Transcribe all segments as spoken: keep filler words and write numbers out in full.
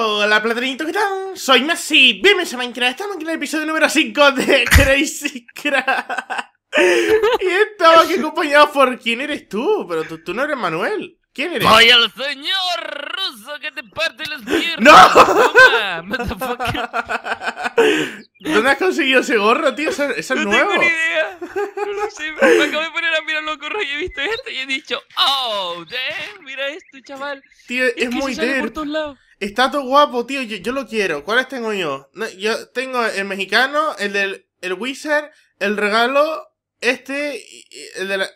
Hola, platerinito, ¿qué tal? Soy Massi, bienvenidos a Minecraft. Estamos aquí en el episodio número cinco de Crazy Craft. Y estamos aquí acompañados por... ¿Quién eres tú? Pero tú, tú no eres Manuel. ¿Quién eres? ¡Soy el señor ruso que te parte las piernas! ¡No! Toma, motherfucker. ¿Dónde has conseguido ese gorro, tío? ¿Eso, eso no es nuevo? No tengo ni idea. No lo sé. Me acabo de poner a mirar los gorros y he visto esto y he dicho... ¡Oh, damn! Mira esto, chaval. Tío, es, es que muy ter... Está todo guapo, tío. Yo, yo lo quiero. ¿Cuáles tengo yo? No, yo tengo el mexicano, el del... El wizard, el regalo... Este... El de la...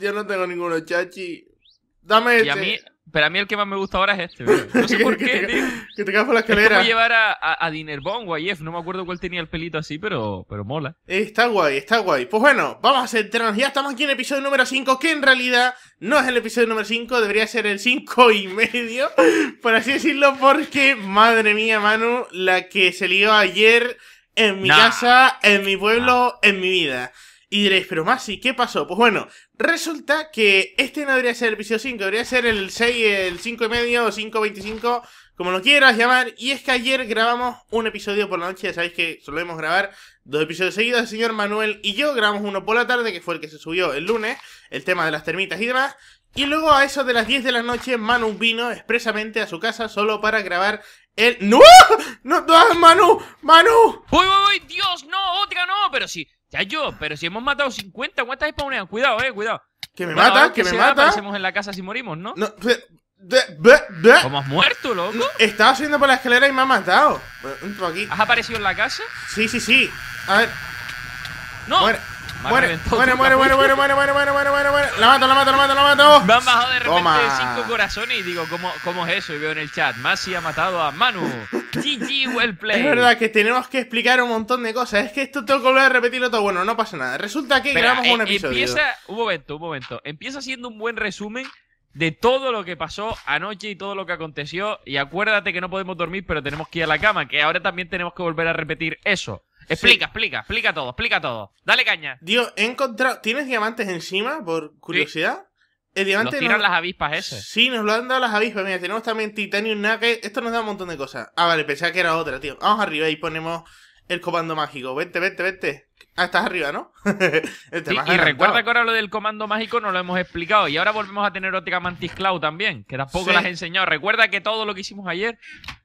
Yo no tengo ninguno, chachi. Dame este. Y a mí, pero a mí el que más me gusta ahora es este, bro. No sé por qué, tío. Que te cagas por la escalera. Voy a llevar a, a, a Dinerbong o a Jeff. No me acuerdo cuál tenía el pelito así, pero, pero mola. Está guay, está guay. Pues bueno, vamos a centrarnos. Ya estamos aquí en el episodio número cinco, que en realidad no es el episodio número cinco. Debería ser el cinco y medio, por así decirlo, porque, madre mía, Manu, la que se lió ayer en mi nah. casa, en mi pueblo, nah. en mi vida. Y diréis, pero Massi, ¿qué pasó? Pues bueno, resulta que este no debería ser el episodio cinco, debería ser el seis, el cinco y medio, o cinco veinticinco, como lo quieras llamar. Y es que ayer grabamos un episodio por la noche, ya sabéis que solemos grabar dos episodios seguidos, el señor Manuel y yo. Grabamos uno por la tarde, que fue el que se subió el lunes, el tema de las termitas y demás. Y luego a eso de las diez de la noche, Manu vino expresamente a su casa solo para grabar el... ¡No! ¡No! ¡No! ¡Manu! ¡Manu! ¡Uy, uy, uy! ¡Dios, no! ¡Otra no! Pero sí... Ya yo, pero si hemos matado cincuenta, ¿cuántas spawnean? Cuidado, eh, cuidado. Que me bueno, mata, que, que me mata. Aparecemos en la casa si morimos, ¿no? No, be, be, be, be. ¿Cómo has muerto, loco? No, estaba subiendo por la escalera y me ha matado. Aquí. ¿Has aparecido en la casa? Sí, sí, sí. A ver. ¡No! Muere, muere, muere, muere, muere, muere, muere, muere, muere, muere, muere, muere. La mato, la mato, la mato, la mato. Me han bajado de repente Toma. cinco corazones y digo, ¿cómo, ¿cómo es eso? Y veo en el chat, Massi ha matado a Manu. G G, well play. Es verdad que tenemos que explicar un montón de cosas. Es que esto tengo que volver a repetirlo todo. Bueno, no pasa nada. Resulta que Espera, grabamos eh, un episodio. Empieza, un momento, un momento. Empieza siendo un buen resumen de todo lo que pasó anoche y todo lo que aconteció. Y acuérdate que no podemos dormir, pero tenemos que ir a la cama. Que ahora también tenemos que volver a repetir eso. Explica, sí. explica, explica todo, explica todo. Dale caña. Dios, he encontrado... ¿Tienes diamantes encima, por curiosidad? Sí. El diamante nos tiran nos... las avispas ese. Sí, nos lo han dado las avispas. Mira, tenemos también titanium nugget. Esto nos da un montón de cosas. Ah, vale, pensaba que era otra, tío. Vamos arriba y ponemos el comando mágico. Vente, vente, vente. Ah, estás arriba, ¿no? este sí, y recuerda que ahora lo del comando mágico no lo hemos explicado. Y ahora volvemos a tener Óptica Mantis Cloud también, que tampoco sí. las he enseñado. Recuerda que todo lo que hicimos ayer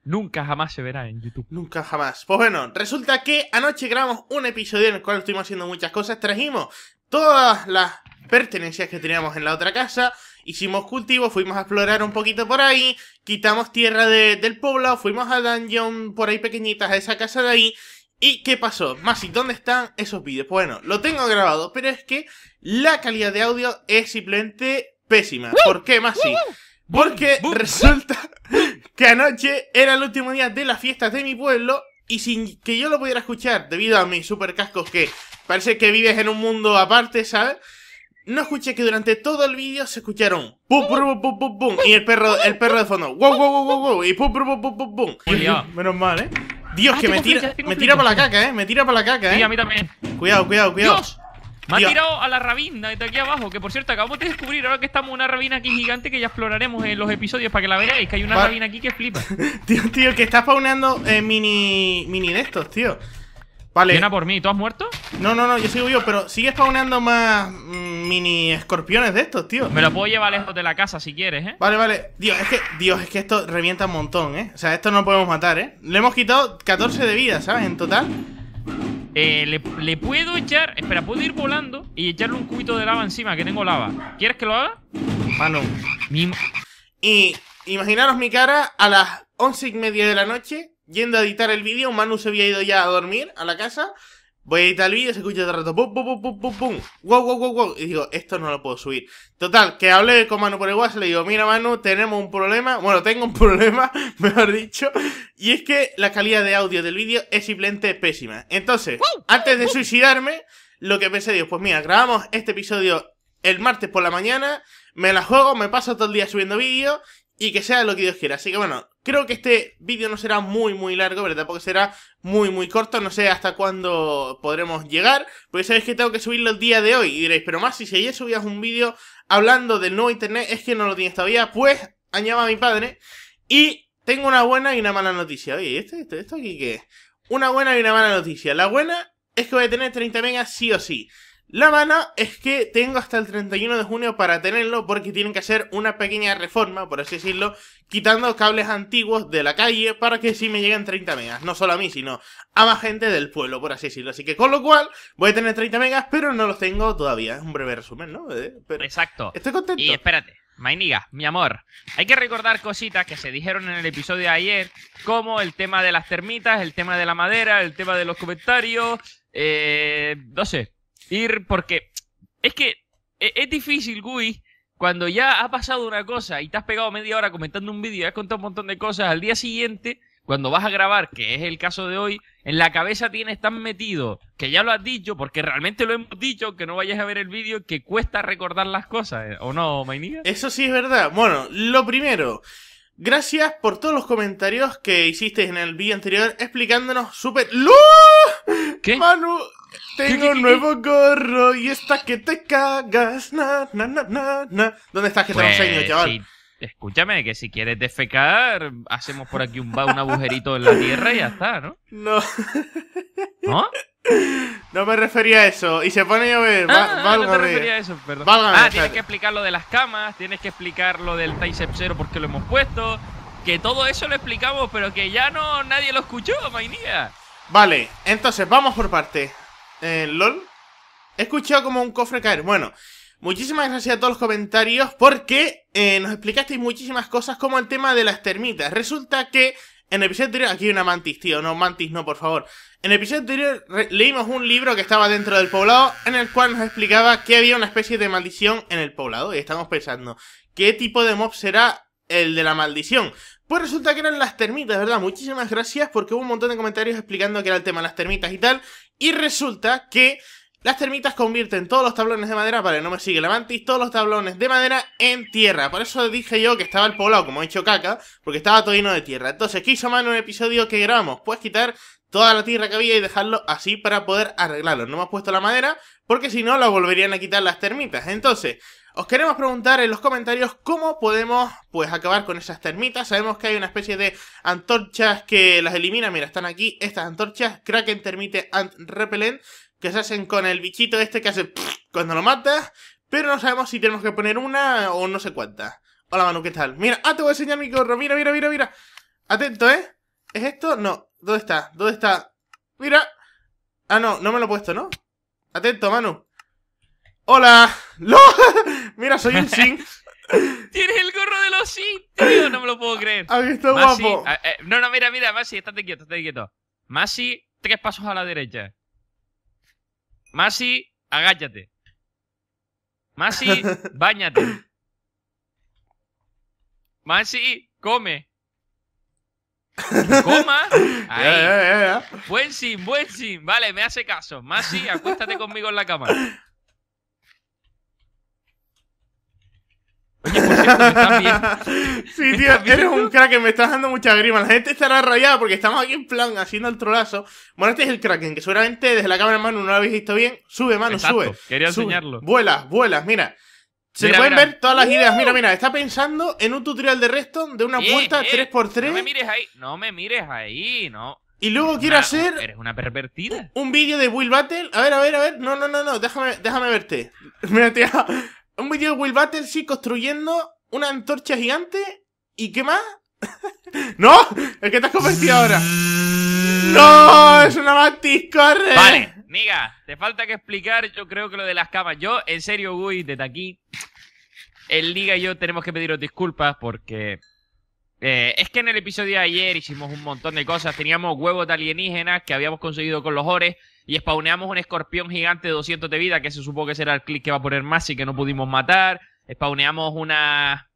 nunca jamás se verá en YouTube. Nunca jamás. Pues bueno, resulta que anoche grabamos un episodio en el cual estuvimos haciendo muchas cosas. Trajimos todas las pertenencias que teníamos en la otra casa, hicimos cultivos, fuimos a explorar un poquito por ahí, quitamos tierra de, del pueblo, fuimos a dungeon por ahí pequeñitas, a esa casa de ahí. ¿Y qué pasó? Massi, ¿dónde están esos vídeos? Bueno, lo tengo grabado, pero es que la calidad de audio es simplemente pésima. ¿Por qué, Massi? Porque resulta que anoche era el último día de las fiestas de mi pueblo y sin que yo lo pudiera escuchar, debido a mis super cascos que parece que vives en un mundo aparte, ¿sabes? No escuché que durante todo el vídeo se escucharon pum pum pum pum pum y el perro, el perro de fondo wow wow wow wow, wow y pum pum pum pum pum. Menos mal, eh. Dios, ah, que me tira, me tira por la caca, eh. Me tira por la caca, eh. Sí, a mí también. Cuidado, cuidado, cuidado. Dios. Me ha Dios. tirado a la rabina de aquí abajo, que por cierto acabamos de descubrir ahora que estamos en una rabina aquí gigante que ya exploraremos en los episodios para que la veáis, que hay una pa rabina aquí que flipa. tío, tío, que está spawneando eh, mini, mini de estos, tío. Vale. Viene a por mí, ¿tú has muerto? No, no, no, yo sigo yo, pero sigue spawneando más mm, mini escorpiones de estos, tío. Me lo puedo llevar lejos de la casa si quieres, ¿eh? Vale, vale. Dios, es que Dios, es que esto revienta un montón, ¿eh? O sea, esto no lo podemos matar, ¿eh? Le hemos quitado catorce de vida, ¿sabes? En total. Eh, le, le puedo echar... Espera, puedo ir volando y echarle un cubito de lava encima, que tengo lava. ¿Quieres que lo haga? Mano. Mi... Y imaginaros mi cara a las once y media de la noche... Yendo a editar el vídeo, Manu se había ido ya a dormir a la casa. Voy a editar el vídeo, se escucha todo el rato. Pum, pum, pum, pum, pum, pum. Wow, wow, wow, wow. Y digo, esto no lo puedo subir. Total, que hablé con Manu por el WhatsApp. Le digo, mira, Manu, tenemos un problema. Bueno, tengo un problema, mejor dicho. Y es que la calidad de audio del vídeo es simplemente pésima. Entonces, antes de suicidarme, lo que pensé, digo, pues mira, grabamos este episodio el martes por la mañana. Me la juego, me paso todo el día subiendo vídeos. Y que sea lo que Dios quiera. Así que bueno, creo que este vídeo no será muy muy largo, pero tampoco será muy muy corto. No sé hasta cuándo podremos llegar, porque sabéis que tengo que subirlo el día de hoy. Y diréis, pero más, si ayer subías un vídeo hablando del nuevo internet, es que no lo tienes todavía. Pues, añaba a mi padre. Y Tengo una buena y una mala noticia. Oye, ¿esto, esto, esto aquí qué es? Una buena y una mala noticia. La buena es que voy a tener treinta megas sí o sí. La mala es que tengo hasta el treinta y uno de junio para tenerlo, porque tienen que hacer una pequeña reforma, por así decirlo, quitando cables antiguos de la calle para que sí me lleguen treinta megas. No solo a mí, sino a más gente del pueblo, por así decirlo. Así que con lo cual voy a tener treinta megas, pero no los tengo todavía. Es un breve resumen, ¿no? Pero exacto. Estoy contento. Y espérate. Mainiga, mi amor, hay que recordar cositas que se dijeron en el episodio de ayer, como el tema de las termitas, el tema de la madera, el tema de los comentarios, eh, no sé, ir porque es que es difícil, Gui, cuando ya ha pasado una cosa y te has pegado media hora comentando un vídeo y has contado un montón de cosas, al día siguiente, cuando vas a grabar, que es el caso de hoy, en la cabeza tienes tan metido que ya lo has dicho, porque realmente lo hemos dicho, que no vayas a ver el vídeo, que cuesta recordar las cosas, ¿o no, Mainiga? Eso sí es verdad. Bueno, lo primero, gracias por todos los comentarios que hicisteis en el vídeo anterior explicándonos súper... ¡Lu! ¿Qué? Manu, tengo ¿Qué, qué, un nuevo qué? gorro y está que te cagas, na, na, na, na, na. ¿Dónde estás que te lo enseño, chaval? Sí. Escúchame, que si quieres defecar, hacemos por aquí un, un agujerito en la tierra y ya está, ¿no? No. ¿No? No me refería a eso. Y se pone a llover. Ah, válgame. No te refería a eso, perdón. Válgame, ah, tienes que explicar lo de las camas, tienes que explicar lo del Ticep Zero porque lo hemos puesto. Que todo eso lo explicamos, pero que ya no nadie lo escuchó, Mainiga. Vale, entonces vamos por partes. Eh, LOL. He escuchado como un cofre caer. Bueno. Muchísimas gracias a todos los comentarios porque eh, nos explicasteis muchísimas cosas como el tema de las termitas. Resulta que en el episodio anterior... Aquí hay una mantis, tío. No, mantis no, por favor. En el episodio anterior leímos un libro que estaba dentro del poblado en el cual nos explicaba que había una especie de maldición en el poblado. Y estamos pensando, ¿qué tipo de mob será el de la maldición? Pues resulta que eran las termitas, ¿verdad? Muchísimas gracias porque hubo un montón de comentarios explicando que era el tema de las termitas y tal. Y resulta que... las termitas convierten todos los tablones de madera, vale, no me sigue la mantis, todos los tablones de madera en tierra. Por eso dije yo que estaba el poblado como he hecho caca, porque estaba todo lleno de tierra. Entonces, ¿qué hizo Manu en el episodio que grabamos? Pues quitar toda la tierra que había y dejarlo así para poder arreglarlo. No me has puesto la madera, porque si no la volverían a quitar las termitas. Entonces, os queremos preguntar en los comentarios cómo podemos, pues, acabar con esas termitas. Sabemos que hay una especie de antorchas que las elimina. Mira, están aquí estas antorchas, Kraken, Termite and Repelent, que se hacen con el bichito este que hace cuando lo matas, pero no sabemos si tenemos que poner una o no sé cuántas. Hola Manu, ¿qué tal? Mira, ah, te voy a enseñar mi gorro, mira, mira, mira, mira. Atento, ¿eh? ¿Es esto? No, ¿dónde está? ¿Dónde está? Mira. Ah, no, no me lo he puesto, ¿no? Atento, Manu. Hola. ¡No! Mira, soy un zinc. Tienes el gorro de los zinc, tío, no me lo puedo creer. Aquí está Massi, guapo. A, eh, no, no, mira, mira, Massi, estate quieto, estate quieto. Massi, tres pasos a la derecha. Massi, agáchate. Massi, báñate. Massi, come. Coma. Ahí. Yeah, yeah, yeah. Buen sim, buen sim. Vale, me hace caso. Massi, acuéstate conmigo en la cama. Oye, por cierto, ¿me estás bien? Sí, tío, eres un Kraken, me estás dando mucha grima. La gente estará rayada porque estamos aquí en plan haciendo el trolazo. Bueno, este es el Kraken, que seguramente desde la cámara, Manu, no lo habéis visto bien. Sube, Manu, exacto, sube. Quería sube. enseñarlo. Vuelas, vuelas, mira. Se mira, pueden mira. ver todas las uh. ideas. Mira, mira, está pensando en un tutorial de redstone de una eh, puerta eh, tres por tres. No me mires ahí, no me mires ahí, no. Y luego una, quiere hacer... Eres una pervertida. Un vídeo de Build Battle. A ver, a ver, a ver. No, no, no, no, déjame, déjame verte. Mira, tío. Un vídeo de Will Battle, sí, construyendo una antorcha gigante. ¿Y qué más? ¡No! ¿El que te has convertido ahora? ¡No! ¡Es una mantis! ¡Corre! Vale, niga, te falta que explicar, yo creo que lo de las camas. Yo, en serio, Gui, desde aquí, el Liga y yo tenemos que pediros disculpas porque... Eh, es que en el episodio de ayer hicimos un montón de cosas. Teníamos huevos de alienígenas que habíamos conseguido con los ores. Y spawneamos un escorpión gigante de doscientos de vida, que se supo que será el click que va a poner Massi, que no pudimos matar. Spawneamos una,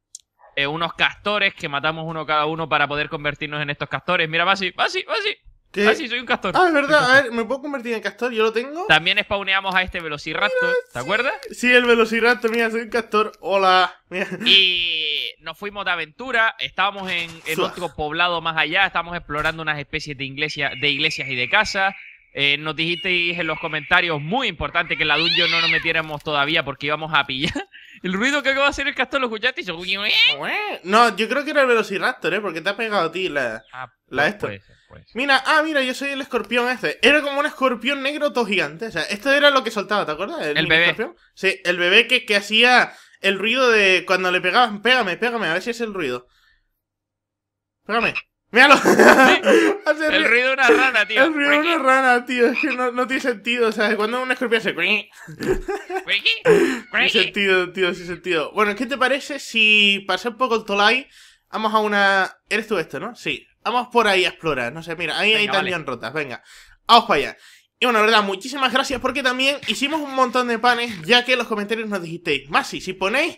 eh, unos castores, que matamos uno cada uno para poder convertirnos en estos castores. Mira, Massi, Massi, Massi. ¿Qué? Massi, soy un castor. Ah, es verdad. A ver, ¿me puedo convertir en castor? Yo lo tengo. También spawneamos a este velociraptor, mira, ¿te sí. acuerdas? Sí, el velociraptor, mira, soy un castor. Hola. Mira. Y nos fuimos de aventura. Estábamos en, en otro poblado más allá. Estábamos explorando unas especies de, iglesia, de iglesias y de casas. Eh, nos dijisteis en los comentarios, muy importante, que en la dungeon no nos metiéramos todavía porque íbamos a pillar. El ruido que acaba de hacer el castor, lo escuchaste y yo... No, yo creo que era el velociraptor, ¿eh? Porque te ha pegado a ti la... Ah, la esto. Puede ser, puede ser. Mira, ah, mira, yo soy el escorpión este. Era como un escorpión negro todo gigante. O sea, esto era lo que soltaba, ¿te acuerdas? El, el bebé. Escorpión. Sí, el bebé que, que hacía el ruido de... Cuando le pegaban, pégame, pégame, a ver si es el ruido. Pégame. ¡Míralo! Sí, el ruido de una rana, tío. El ruido de una rana, tío. Es que no, no tiene sentido, ¿sabes? Cuando un escorpión hace... Sin sentido, tío, sin sentido. Bueno, ¿qué te parece si pasé un poco el Tolai? Vamos a una... ¿Eres tú esto, no? Sí. Vamos por ahí a explorar. No sé, mira, ahí venga, hay también vale. rotas. Venga, vamos para allá. Y bueno, la verdad, muchísimas gracias porque también hicimos un montón de panes, ya que en los comentarios nos dijisteis, Massi, si ponéis...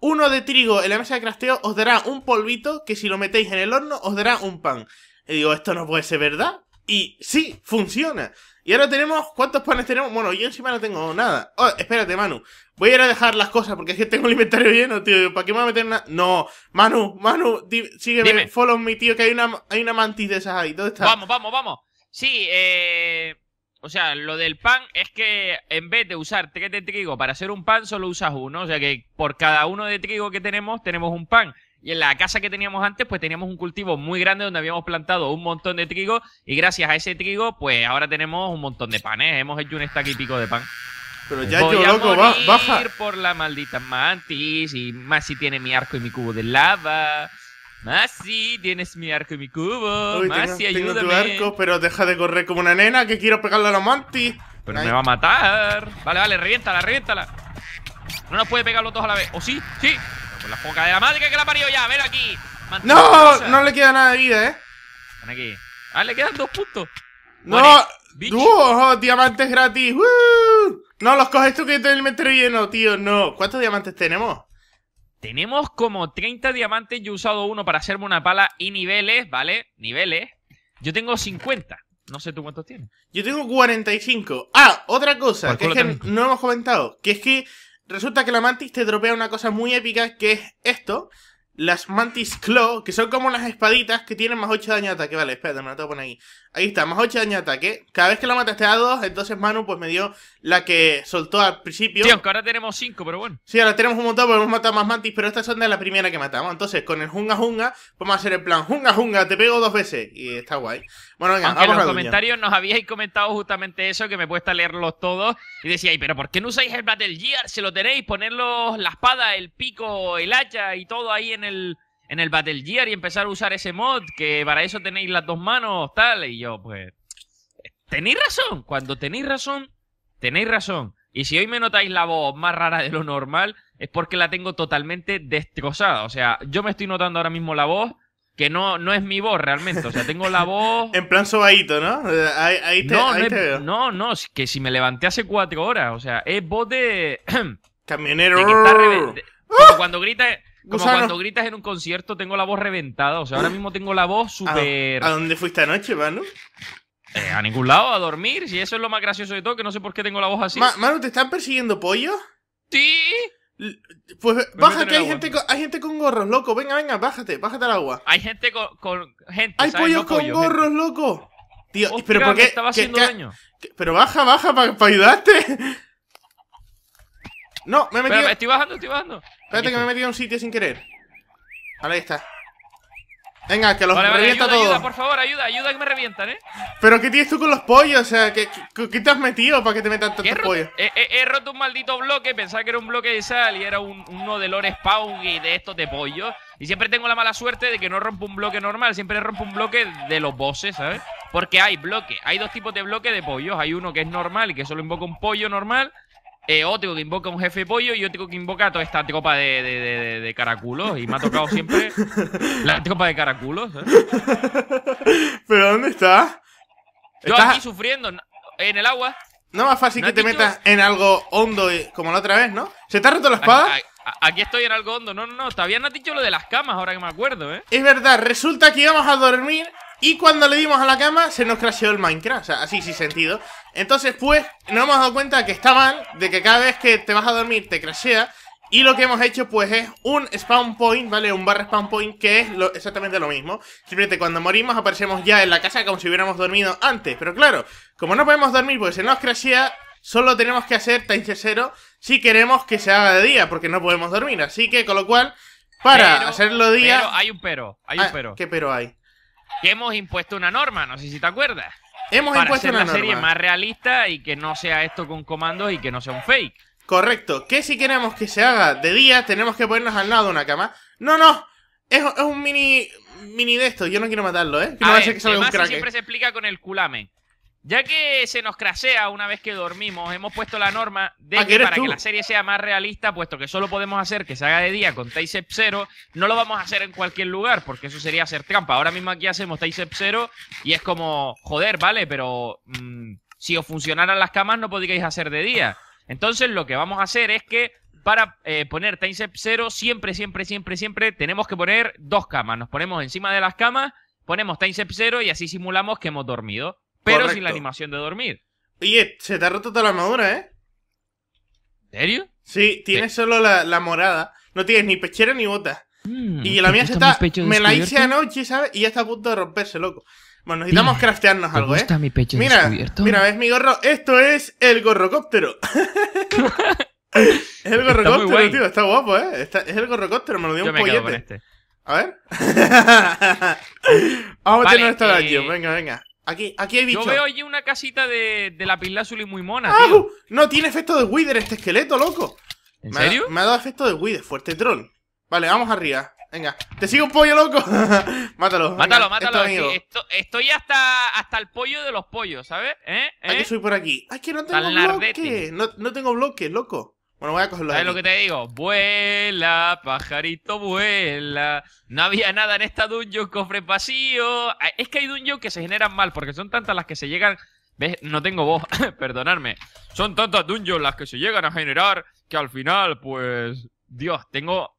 uno de trigo en la mesa de crafteo os dará un polvito que si lo metéis en el horno os dará un pan. Y digo, esto no puede ser verdad. Y sí, funciona. Y ahora tenemos, ¿cuántos panes tenemos? Bueno, yo encima no tengo nada. Oh, espérate, Manu. Voy a ir a dejar las cosas porque es que tengo el inventario lleno, tío. ¿Para qué me voy a meter nada? No, Manu, Manu, sígueme, Dime. follow me, tío, que hay una, hay una mantis de esas ahí. ¿Dónde está? Vamos, vamos, vamos. Sí, eh... o sea, lo del pan es que en vez de usar tres de trigo para hacer un pan, solo usas uno. O sea que por cada uno de trigo que tenemos, tenemos un pan. Y en la casa que teníamos antes, pues teníamos un cultivo muy grande donde habíamos plantado un montón de trigo. Y gracias a ese trigo, pues ahora tenemos un montón de panes, ¿eh? Hemos hecho un stack y pico de pan. Pero ya yo, loco, va, baja. Por la maldita mantis. Y Massi tiene mi arco y mi cubo de lava. Massi, tienes mi arco y mi cubo. Uy, Massi, tengo, ayúdame. Tengo tu arco, pero deja de correr como una nena que quiero pegarle a la mantis. Pero Ay. me va a matar. Vale, vale, reviéntala, reviéntala. No nos puede pegar los dos a la vez. ¿O sí? Sí. Pero por la foca de la madre que la parió ya. Ven aquí. Mantis, no, no le queda nada de vida, eh. Ven aquí. Ah, le quedan dos puntos. No, dúo, oh, diamantes gratis. ¡Woo! No, los coges tú que te el metro lleno, tío. No. ¿Cuántos diamantes tenemos? Tenemos como treinta diamantes, yo he usado uno para hacerme una pala y niveles, ¿vale? Niveles. Yo tengo cincuenta, no sé tú cuántos tienes. Yo tengo cuarenta y cinco. Ah, otra cosa, que es que no hemos comentado, que es que resulta que la mantis te dropea una cosa muy épica, que es esto. Las Mantis Claw, que son como unas espaditas que tienen más ocho daño de ataque. Vale, espérate, me lo tengo que poner ahí. Ahí está, más ocho daño de ataque. Cada vez que la matas te da dos, entonces Manu pues me dio la que soltó al principio. Sí, aunque ahora tenemos cinco, pero bueno. Sí, ahora tenemos un montón porque hemos matado más mantis, pero estas son de la primera que matamos. Entonces con el Junga Junga vamos a hacer el plan Junga Junga, te pego dos veces. Y está guay. Bueno, venga, aunque vamos en los comentarios nos habíais comentado justamente eso, que me he puesto a leerlos todos. Y decíais, pero ¿por qué no usáis el Battle Gear? Si lo tenéis, ponerlos la espada, el pico, el hacha y todo ahí en el, en el Battle Gear y empezar a usar ese mod, que para eso tenéis las dos manos, tal. Y yo, pues... tenéis razón. Cuando tenéis razón, tenéis razón. Y si hoy me notáis la voz más rara de lo normal, es porque la tengo totalmente destrozada. O sea, yo me estoy notando ahora mismo la voz, que no, no es mi voz realmente. O sea, tengo la voz... en plan sobadito, ¿no? Ahí, ahí te, no, ahí no, te es, veo. No, no, es que si me levanté hace cuatro horas. O sea, es voz de... camionero. De que está revent... de, como cuando grita... Como Gusano. Cuando gritas en un concierto, tengo la voz reventada. O sea, ahora mismo tengo la voz súper... ¿A dónde fuiste anoche, Manu? Eh, a ningún lado, a dormir. Si eso es lo más gracioso de todo, que no sé por qué tengo la voz así. Ma Manu, ¿te están persiguiendo pollos? Sí. L pues me bájate, hay gente, con, hay gente con gorros, loco. Venga, venga, bájate, bájate al agua. Hay gente con... con gente, hay ¿sabes? pollos no con pollo, gorros, gente. loco. Tío, Hostia, pero ¿por qué? Estaba que, haciendo que, daño. Que, pero baja, baja, para pa ayudarte. No, me he metido... Pero, estoy bajando, estoy bajando. Espérate que me he metido en un sitio sin querer. Ahí está. Venga, que los vale, vale, revienta ayuda, todo. Ayuda, por favor, ayuda, ayuda que me revientan, ¿eh? Pero ¿qué tienes tú con los pollos? O sea, ¿qué, qué, qué te has metido para que te metan tantos pollos? He, he, he roto un maldito bloque, pensaba que era un bloque de sal y era un, uno de Lore Spawn y de estos de pollos. Y siempre tengo la mala suerte de que no rompo un bloque normal, siempre rompo un bloque de los bosses, ¿sabes? Porque hay bloques, hay dos tipos de bloques de pollos. Hay uno que es normal y que solo invoca un pollo normal. Eh, otro que invoca a un jefe pollo y otro que invoca a toda esta tropa de, de, de, de caraculos. Y me ha tocado siempre la tropa de caraculos, ¿eh? ¿Pero dónde estás? Yo ¿Estás... aquí sufriendo, en el agua. No más fácil ¿No que te dicho? metas en algo hondo como la otra vez, ¿no? ¿Se te ha roto la espada? Aquí, aquí estoy en algo hondo. No, no, no, todavía no has dicho lo de las camas, ahora que me acuerdo, ¿eh? Es verdad, resulta que íbamos a dormir y cuando le dimos a la cama se nos crasheó el Minecraft, o sea, así sin sentido. Entonces pues nos hemos dado cuenta que está mal, de que cada vez que te vas a dormir te crashea. Y lo que hemos hecho pues es un spawn point, ¿vale? Un barra spawn point que es lo, exactamente lo mismo. Simplemente cuando morimos aparecemos ya en la casa como si hubiéramos dormido antes. Pero claro, como no podemos dormir porque se nos crashea, Solo tenemos que hacer Ticep Zero si queremos que se haga de día, porque no podemos dormir. Así que, con lo cual, para pero, hacerlo día... Pero hay un pero, hay un ah, pero. ¿Qué pero hay? Que hemos impuesto una norma, no sé si te acuerdas. Hemos para impuesto hacer una la norma. Serie más realista y que no sea esto con comandos y que no sea un fake. Correcto, que si queremos que se haga de día, tenemos que ponernos al lado de una cama. No, no, es, es un mini mini de esto, yo no quiero matarlo, ¿eh? Que no va a ser que salga un crack. Siempre se explica con el culame. Ya que se nos crashea una vez que dormimos, hemos puesto la norma de que para tú? que la serie sea más realista, puesto que solo podemos hacer que se haga de día con Ticep Zero, no lo vamos a hacer en cualquier lugar, porque eso sería hacer trampa. Ahora mismo aquí hacemos Ticep Zero y es como, joder, vale, pero mmm, si os funcionaran las camas no podríais hacer de día. Entonces lo que vamos a hacer es que para eh, poner Ticep Zero siempre, siempre, siempre, siempre tenemos que poner dos camas. Nos ponemos encima de las camas, ponemos Ticep Zero y así simulamos que hemos dormido. Pero correcto, sin la animación de dormir. Oye, se te ha roto toda la armadura, ¿eh? ¿En serio? Sí, tienes ¿Sí? solo la, la morada. No tienes ni pechera ni botas. Mm, y la mía se está... Me la hice anoche, ¿sabes? Y ya está a punto de romperse, loco. Bueno, necesitamos mira, craftearnos algo, ¿eh? Mi pecho mira, mira, ¿ves mi gorro? Esto es el gorrocóptero. Es el gorrocóptero, tío. Está guapo, ¿eh? Está... Es el gorrocóptero, me lo dio Yo un pollete. Este. A ver. Vamos a tener esta daño. Venga, venga. Aquí, aquí hay bicho. Yo veo allí una casita de, de la pilazuli muy mona, ah, tío. No, tiene efecto de Wither este esqueleto, loco. ¿En me serio? Ha, me ha dado efecto de Wither, fuerte troll. Vale, vamos arriba. Venga, te sigo un pollo, loco. Mátalo. Venga, mátalo, mátalo. Esto, esto, estoy hasta, hasta el pollo de los pollos, ¿sabes? ¿Eh? ¿Eh? Aquí soy por aquí. Ay, que no tengo bloque. No, no tengo bloque, loco. Bueno, voy a cogerlo. ¿Sabes aquí? Lo que te digo? Vuela, pajarito, vuela. No había nada en esta dungeon, cofre vacío. Es que hay dungeons que se generan mal, porque son tantas las que se llegan... ¿Ves? No tengo voz, perdonadme. Son tantas dungeons las que se llegan a generar que al final, pues... Dios, tengo...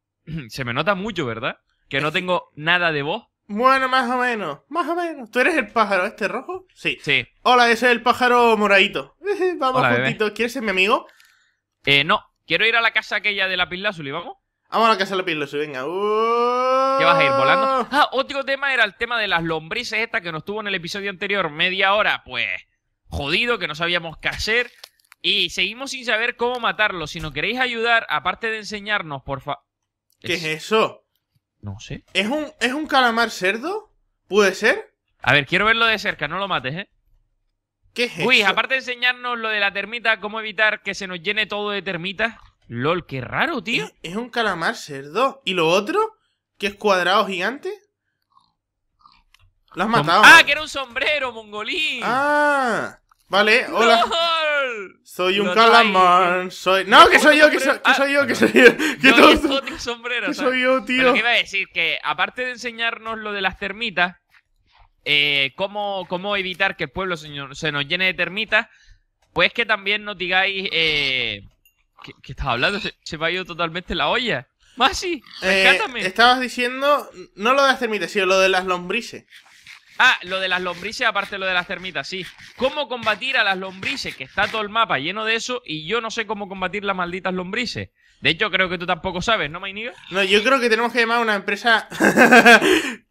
se me nota mucho, ¿verdad? Que no tengo nada de voz. Bueno, más o menos, más o menos. ¿Tú eres el pájaro este rojo? Sí. Sí. Hola, ese es el pájaro moradito. Vamos Hola, juntitos. Bebé. ¿Quieres ser mi amigo? Eh, no. Quiero ir a la casa aquella de la Pilazuli, ¿vamos? Vamos a la casa de la Pilazuli, venga. Uh... ¿Qué vas a ir, volando? Ah, otro tema era el tema de las lombrices esta que nos tuvo en el episodio anterior media hora, pues, jodido, que no sabíamos qué hacer. Y seguimos sin saber cómo matarlo. Si nos queréis ayudar, aparte de enseñarnos, porfa... ¿Qué es, es eso? No sé. ¿Es un, ¿Es un calamar cerdo? ¿Puede ser? A ver, quiero verlo de cerca, no lo mates, ¿eh? ¿Qué es Uy, eso? Aparte de enseñarnos lo de la termita, cómo evitar que se nos llene todo de termitas. LOL, qué raro, tío. Es, es un calamar cerdo. ¿Y lo otro? ¿Que es cuadrado gigante? Lo has matado. Ah, que era un sombrero, mongolín. Ah, vale, hola. ¡Lol! Soy un calamar. Soy... No, que soy yo, que soy, que soy yo, que soy yo. Que soy yo, que soy, soy yo, tío. Pero que iba a decir que aparte de enseñarnos lo de las termitas... Eh, cómo, cómo evitar que el pueblo se, se nos llene de termitas, pues que también nos digáis... Eh, ¿qué, ¿Qué estás hablando? Se, se me ha ido totalmente la olla. Massi, rescátame. Eh, estabas diciendo, no lo de las termitas, sino lo de las lombrices. Ah, lo de las lombrices, aparte de lo de las termitas, sí. ¿Cómo combatir a las lombrices? Que está todo el mapa lleno de eso y yo no sé cómo combatir las malditas lombrices. De hecho, creo que tú tampoco sabes, ¿no, Mainiga? No, yo creo que tenemos que llamar a una empresa...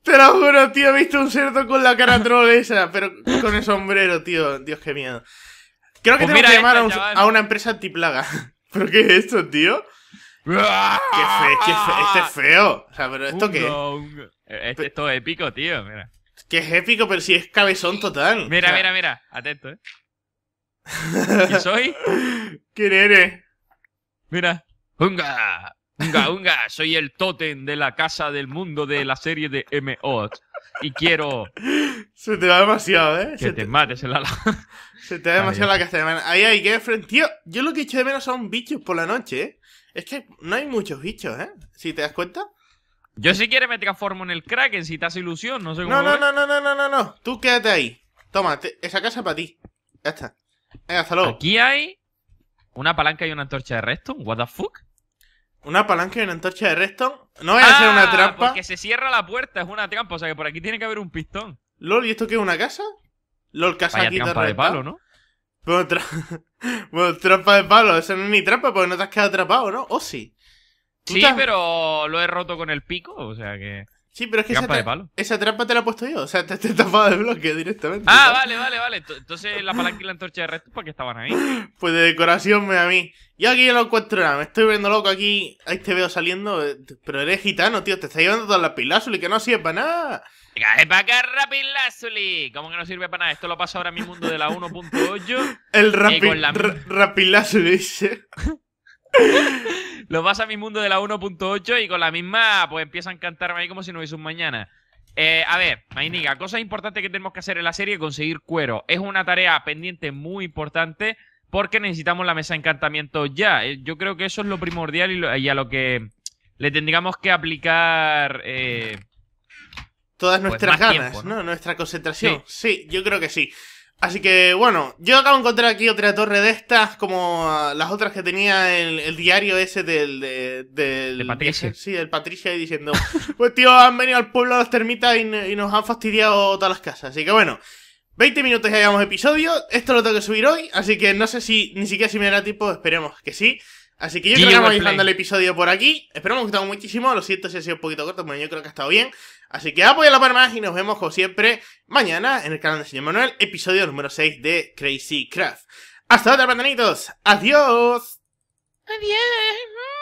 Te lo juro, tío, he visto un cerdo con la cara troll esa, pero con el sombrero, tío. Dios, qué miedo. Creo que pues tenemos que llamar a, un, a una empresa antiplaga. ¿Pero qué es esto, tío? ¡Qué feo, qué feo! Este es feo. O sea, ¿pero esto qué es? Este, esto es épico, tío, mira. Que es épico, pero si es cabezón total. Mira, o sea... mira, mira. Atento, ¿eh? ¿Quién soy? ¿Quién eres? Mira. ¡Unga! ¡Unga, unga! Soy el tótem de la casa del mundo de la serie de M O. Y quiero... Se te va demasiado, ¿eh? Que se te, te mates en la... Se te va demasiado la castellana. Ahí hay que... Tío, yo lo que echo de menos son bichos por la noche, ¿eh? Es que no hay muchos bichos, ¿eh? Si te das cuenta... Yo si quieres me transformo en el Kraken, si te hace ilusión, no sé cómo... No, no, no, no, no, no, no, no, tú quédate ahí. Toma, te, esa casa para ti. Ya está. Venga, hasta luego. Aquí hay una palanca y una antorcha de redstone, what the fuck? Una palanca y una antorcha de redstone. No voy a ah, hacer una trampa. Porque se cierra la puerta, es una trampa, o sea que por aquí tiene que haber un pistón. ¿Lol, y esto qué es una casa? ¿Lol, casa Vaya aquí trampa de palo, no? Bueno, tra... bueno, trampa de palo, eso no es ni trampa porque no te has quedado atrapado, ¿no? ¿O sí? Sí, pero lo he roto con el pico, o sea que... Sí, pero es que esa, tra de palo. esa trampa te la he puesto yo. O sea, te, te he tapado de bloque directamente. Ah, ¿sabes? vale, vale, vale. Entonces la palanca y la antorcha de resto, ¿para qué estaban ahí? Pues de decoración, me a mí. Yo aquí no encuentro nada. Me estoy viendo loco aquí. Ahí te veo saliendo. Pero eres gitano, tío. Te está llevando todas las pilazuli, que no sirve para nada. ¡Cae para acá, Rapilazuli! ¿Cómo que no sirve para nada? Esto lo paso ahora en mi mundo de la uno punto ocho. El rapi la... Rapilazuli, dice. Lo vas a mi mundo de la uno punto ocho y con la misma pues empiezan a cantarme ahí como si no hubiese un mañana. Eh, a ver, Mainiga, cosas importantes que tenemos que hacer en la serie, conseguir cuero. Es una tarea pendiente muy importante porque necesitamos la mesa de encantamiento ya. Yo creo que eso es lo primordial y, lo, y a lo que le tendríamos que aplicar... Eh, Todas pues nuestras ganas, tiempo, ¿no? ¿no? Nuestra concentración. Sí. sí, yo creo que sí. Así que, bueno, yo acabo de encontrar aquí otra torre de estas, como las otras que tenía el, el diario ese del... del, del de Patricia. Sí, del Patricia, y diciendo, pues tío, han venido al pueblo las termitas y, y nos han fastidiado todas las casas. Así que, bueno, veinte minutos ya llevamos episodio, esto lo tengo que subir hoy, así que no sé si, ni siquiera si me dará tiempo, esperemos que sí. Así que yo creo que vamos dejando el episodio por aquí. Espero que me ha gustado muchísimo, lo siento si ha sido un poquito corto, pero yo creo que ha estado bien. Así que apoyadlo para más y nos vemos como siempre mañana en el canal de Señor Manuel, episodio número seis de Crazy Craft. Hasta otra, pantanitos. Adiós. Adiós.